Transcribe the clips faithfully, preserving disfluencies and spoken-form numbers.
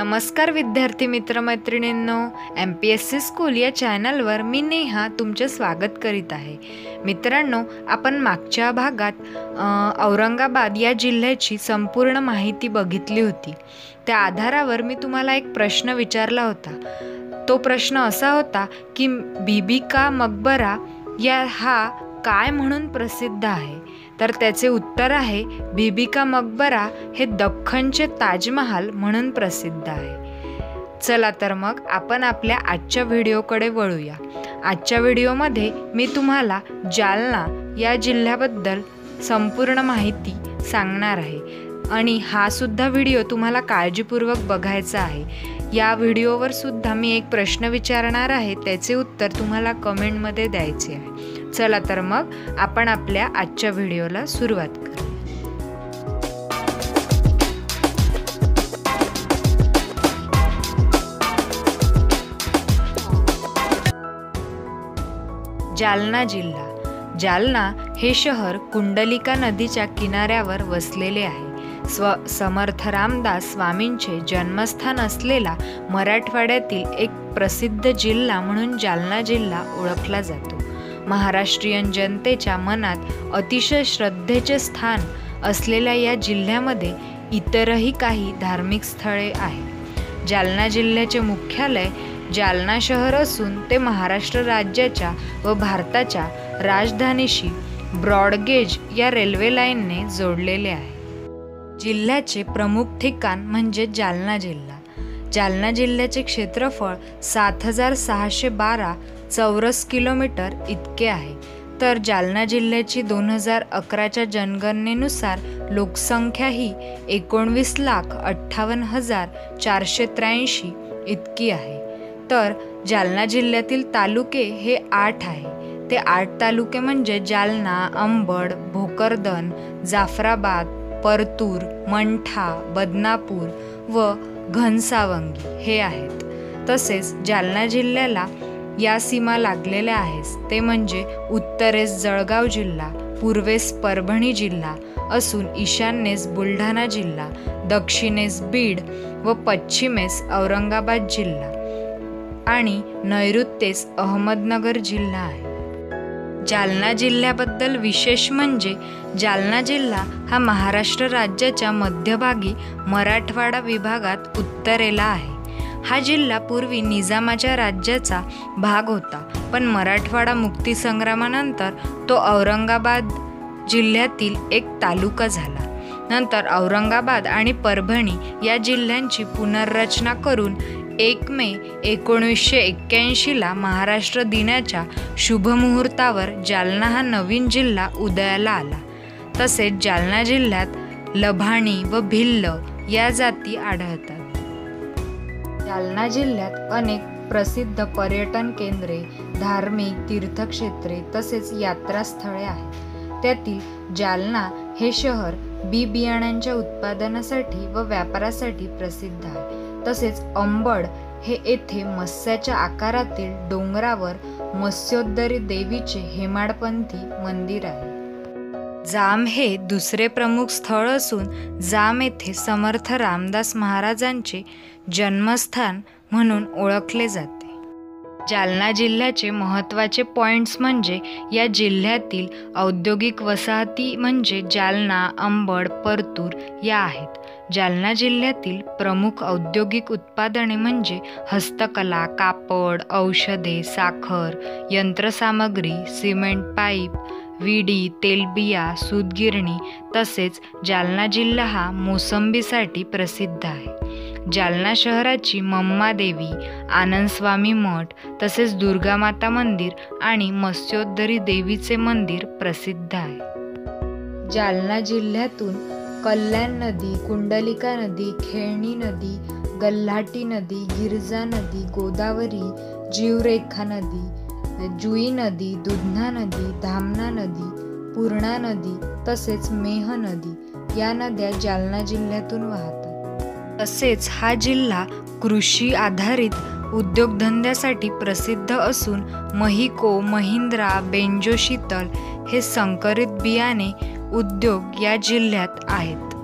नमस्कार विद्यार्थी मित्रमैत्रिणींनो, M P S C school या चॅनलवर मी नेहा तुमचे स्वागत करीत आहे। मित्रांनो, आपण मागच्या भागात औरंगाबाद या जिल्ह्याची संपूर्ण माहिती बघितली होती। त्या आधारावर मी तुम्हाला एक प्रश्न विचारला होता। तो प्रश्न असा होता की बीबी का मकबरा या हा काय म्हणून प्रसिद्ध आहे। तर त्याचे उत्तर आहे, बीबी का मकबरा हे दख्खनचे ताजमहाल म्हणून प्रसिद्ध आहे। चला तर मग आपण आपल्या आजच्या व्हिडिओकडे वळूया। आजच्या व्हिडिओमध्ये मी तुम्हाला जालना या जिल्ह्याबद्दल संपूर्ण माहिती सांगणार आहे आणि हा सुद्धा व्हिडिओ तुम्हाला काळजीपूर्वक बघायचा आहे। या व्हिडिओवर सुद्धा मी एक प्रश्न विचारणार आहे, त्याचे उत्तर तुम्हाला कमेंटमध्ये द्यायचे आहे। चला तर मग आपण आपल्या आजच्या व्हिडिओला सुरुवात करूया। जालना जिल्हा। जालना हे शहर कुंडलिका नदीच्या किनाऱ्यावर वसलेले आहे। स्व समर्थ रामदास स्वामींचे जन्मस्थान असलेला मराठवाड्यातील एक प्रसिद्ध जिल्हा म्हणून जालना जिल्हा ओळखला जातो। महाराष्ट्रीयन जनतेच्या मनात अतिशय श्रद्धेचे स्थान असलेल्या या जिल्ह्यामध्ये इतरही काही धार्मिक स्थळे आहेत। जालना जिल्ह्याचे मुख्यालय जालना शहर असून ते महाराष्ट्र राज्याच्या व भारताच्या राजधानीशी ब्रॉडगेज या रेल्वे लाईनने जोडलेले आहे। जिल्ह्याचे प्रमुख ठिकाण म्हणजे जालना जिल्हा। जालना जिल्ह्याचे क्षेत्रफळ सात हजार सहाशे बारा चौरस किलोमीटर इतके आहे। तर जालना जिल्ह्याची दोन हजार अकराच्या जनगणनेनुसार लोकसंख्या ही एकोणवीस लाख अठ्ठावन्न हजार चारशे त्र्याऐंशी इतकी आहे। तर जालना जिल्ह्यातील तालुके हे आठ आहे। ते आठ तालुके म्हणजे जालना, अंबड, भोकरदन, जाफराबाद, परतूर, मंठा, बदनापूर व घनसावंगी हे आहेत। तसेच जालना जिल्ह्याला या सीमा लागलेल्या आहेत, ते म्हणजे उत्तरेस जळगाव जिल्हा, पूर्वेस परभणी जिल्हा असून ईशान्येस बुलढाणा जिल्हा, दक्षिणेस बीड व पश्चिमेस औरंगाबाद जिल्हा आणि नैऋत्येस अहमदनगर जिल्हा आहे। जालना जिल्ह्याबद्दल विशेष म्हणजे जालना जिल्हा हा महाराष्ट्र राज्याच्या मध्यभागी मराठवाडा विभागात उत्तरेला आहे। हा जिल्हा पूर्वी निजामाच्या राज्याचा भाग होता, पण मराठवाडा मुक्तीसंग्रामानंतर तो औरंगाबाद जिल्ह्यातील एक तालुका झाला। नंतर औरंगाबाद आणि परभणी या जिल्ह्यांची पुनर्रचना करून एक मे एकोणीसशे एक्क्याऐंशीला महाराष्ट्र दिनाच्या शुभमुहूर्तावर जालना हा नवीन जिल्हा उदयाला आला। तसेच जालना जिल्ह्यात लभाणी व भिल्ल या जाती आढळतात। जालना जिल्ह्यात अनेक प्रसिद्ध पर्यटन केंद्रे, धार्मिक तीर्थक्षेत्रे तसेच यात्रास्थळे आहेत। त्यातील जालना हे शहर बी बियाण्यांच्या उत्पादनासाठी व व्यापारासाठी प्रसिद्ध आहे। तसेच अंबड हे येथे मत्स्याच्या आकारातील डोंगरावर मत्स्योदरी देवीचे हेमाडपंथी मंदिर आहे। जाम हे दुसरे प्रमुख स्थळ असून जाम येथे समर्थ रामदास महाराजांचे जन्मस्थान म्हणून ओळखले जाते। जालना जिल्ह्याचे महत्त्वाचे पॉइंट्स म्हणजे या जिल्ह्यातील औद्योगिक वसाहती म्हणजे जालना, अंबड, परतूर या आहेत। जालना जिल्ह्यातील प्रमुख औद्योगिक उत्पादने म्हणजे हस्तकला, कापड, औषधे, साखर, यंत्रसामग्री, सिमेंट पाईप, विडी, तेलबिया, सूतगिरणी तसेच जालना जिल्हा हा मोसंबीसाठी प्रसिद्ध आहे। जालना शहराची मम्मादेवी, आनंदस्वामी मठ तसेच दुर्गामाता मंदिर आणि मत्स्योदरी देवीचे मंदिर प्रसिद्ध आहे। जालना जिल्ह्यातून कल्याण नदी, कुंडलिका नदी, खेणनी नदी, गल्लाटी नदी, गिरजा नदी, गोदावरी, जीवरेखा नदी, जुई नदी, दुधना नदी, धामना नदी, पूर्णा नदी तसेच मेह नदी या नद्या जालना जिल्ह्यातून वाहतात। तसेच हा जिल्हा कृषी आधारित उद्योगधंद्यासाठी प्रसिद्ध असून महिको, महिंद्रा, बेंजो शीतल हे संकरित बियाणे उद्योग या जिल्ह्यात आहेत।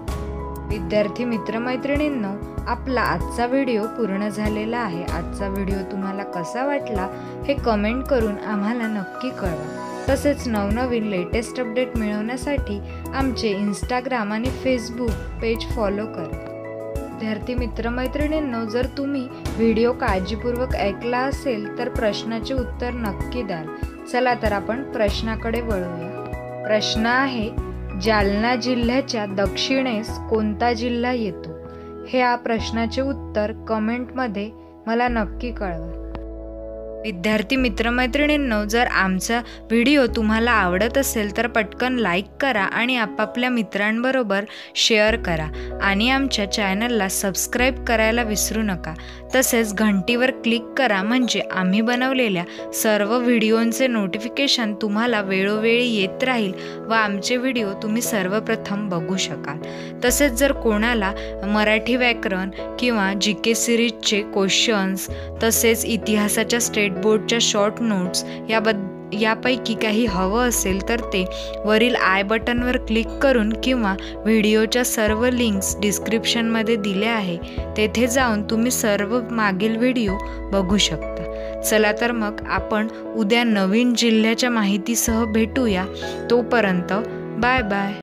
विद्यार्थी मित्रमैत्रिणींनो, आपला आजचा व्हिडिओ पूर्ण झालेला आहे। आजचा व्हिडिओ तुम्हाला कसा वाटला हे कमेंट करून आम्हाला नक्की कळवा। तसेच नवनवीन लेटेस्ट अपडेट मिळवण्यासाठी आमचे इंस्टाग्राम आणि फेसबुक पेज फॉलो करा। विद्यार्थी मित्रमैत्रिणींनो, जर तुम्ही व्हिडिओ काळजीपूर्वक ऐकला असेल तर प्रश्नाचे उत्तर नक्की द्याल। चला तर आपण प्रश्नाकडे वळूया। प्रश्न आहे, जालना जिल्ह्याच्या दक्षिणेस कोणता जिल्हा येतो? हे या प्रश्नाचे उत्तर कमेंटमध्ये मला नक्की कळवा। विद्यार्थी मित्रमैत्रिणींनो, जर आमचा व्हिडिओ तुम्हाला आवडत असेल तर पटकन लाईक करा आणि आपापल्या मित्रांबरोबर शेअर करा आणि आमच्या चॅनलला सबस्क्राईब करायला विसरू नका। तसेच घंटीवर क्लिक करा म्हणजे आम्ही बनवलेल्या सर्व व्हिडिओंचे नोटिफिकेशन तुम्हाला वेळोवेळी येत राहील व आमचे व्हिडिओ तुम्ही सर्वप्रथम बघू शकाल। तसेच जर कोणाला मराठी व्याकरण किंवा जी के सिरीजचे क्वेश्चन्स तसेच इतिहासाच्या स्टेट बोर्डच्या शॉर्ट नोट्स याबद्दल यापैकी काही हवं असेल तर ते वरील आय बटनवर क्लिक करून किंवा व्हिडिओच्या सर्व लिंक्स डिस्क्रिप्शनमध्ये दिल्या आहे तेथे जाऊन तुम्ही सर्व मागील व्हिडिओ बघू शकता। चला तर मग आपण उद्या नवीन जिल्ह्याच्या माहितीसह भेटूया। तोपर्यंत बाय बाय।